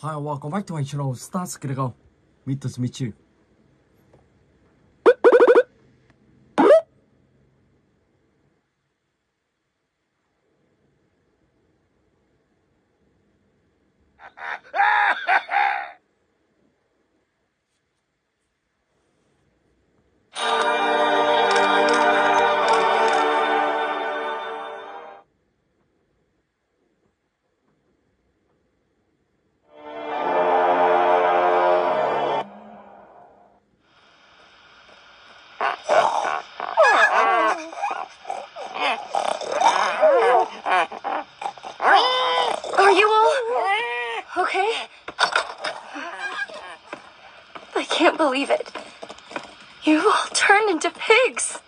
Hi, welcome back to my channel, Stars Giga. Nice to meet you. Okay? I can't believe it. You've all turned into pigs.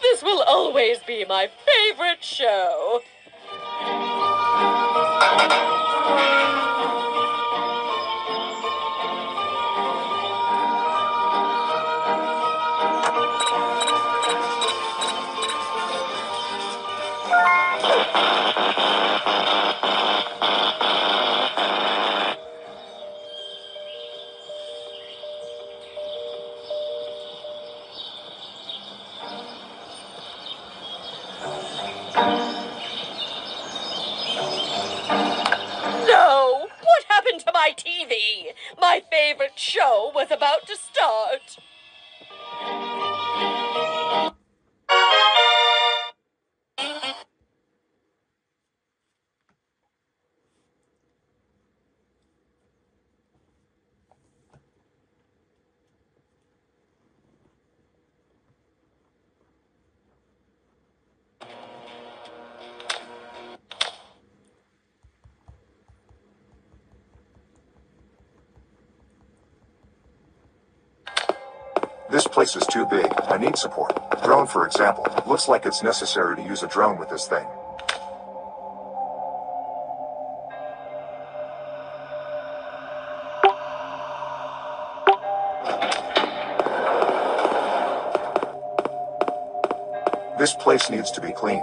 This will always be my favorite show. TV. My favorite show was about to start. This place is too big. I need support. Drone, for example. Looks like it's necessary to use a drone with this thing. This place needs to be cleaned.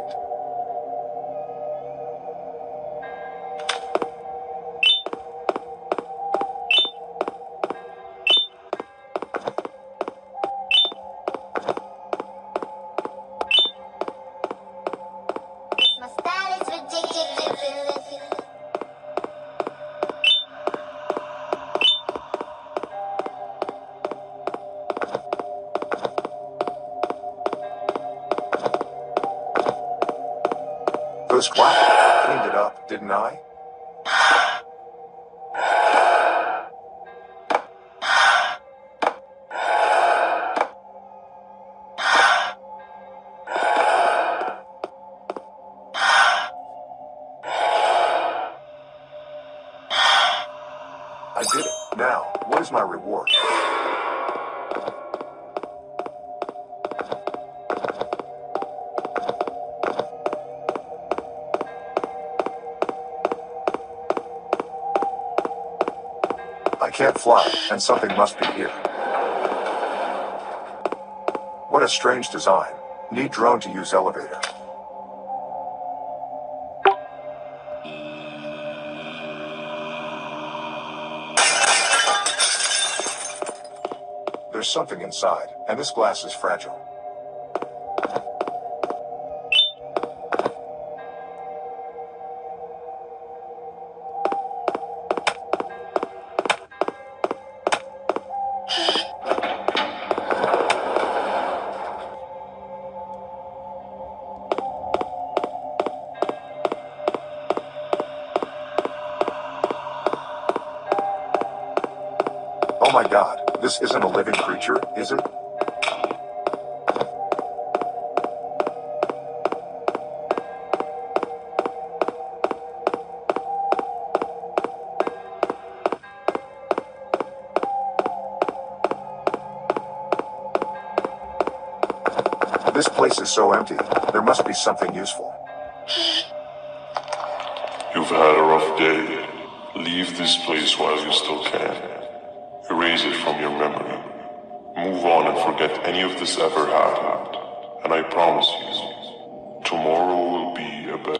Wow, I cleaned it up, didn't I? I did it. Now, what is my reward? Can't fly, and something must be here. What a strange design. Need drone to use elevator. There's something inside, and this glass is fragile. my God, this isn't a living creature, is it? This place is so empty. There must be something useful. You've had a rough day. Leave this place while you still can. Erase it from your memory. Move on and forget any of this ever happened. And I promise you, tomorrow will be a better...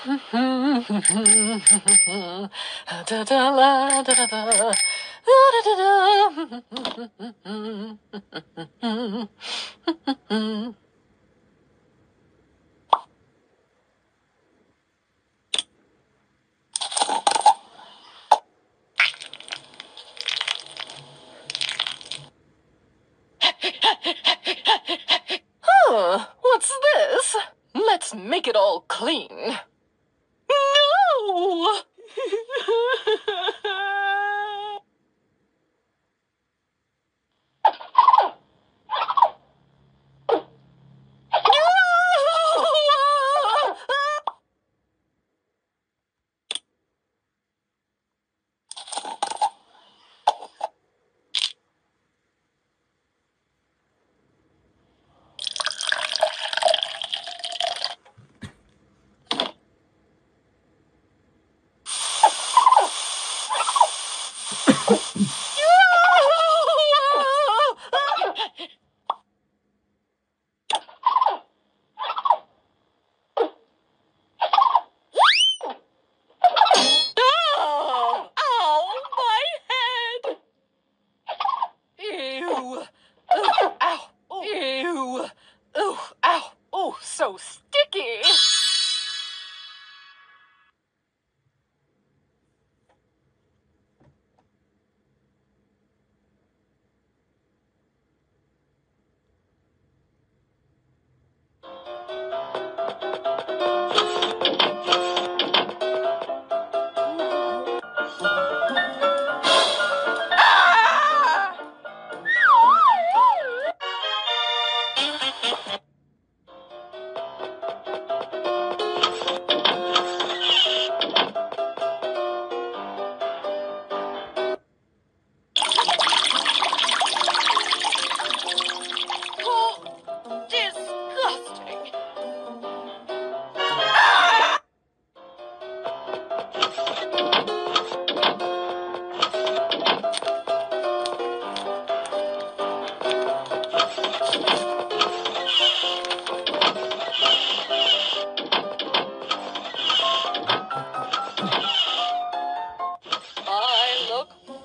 What's this? Let's make it all clean. No!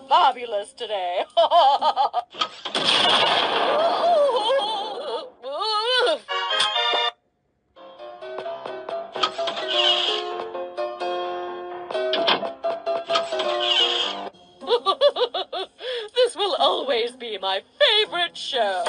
Fabulous today. This will always be my favorite show.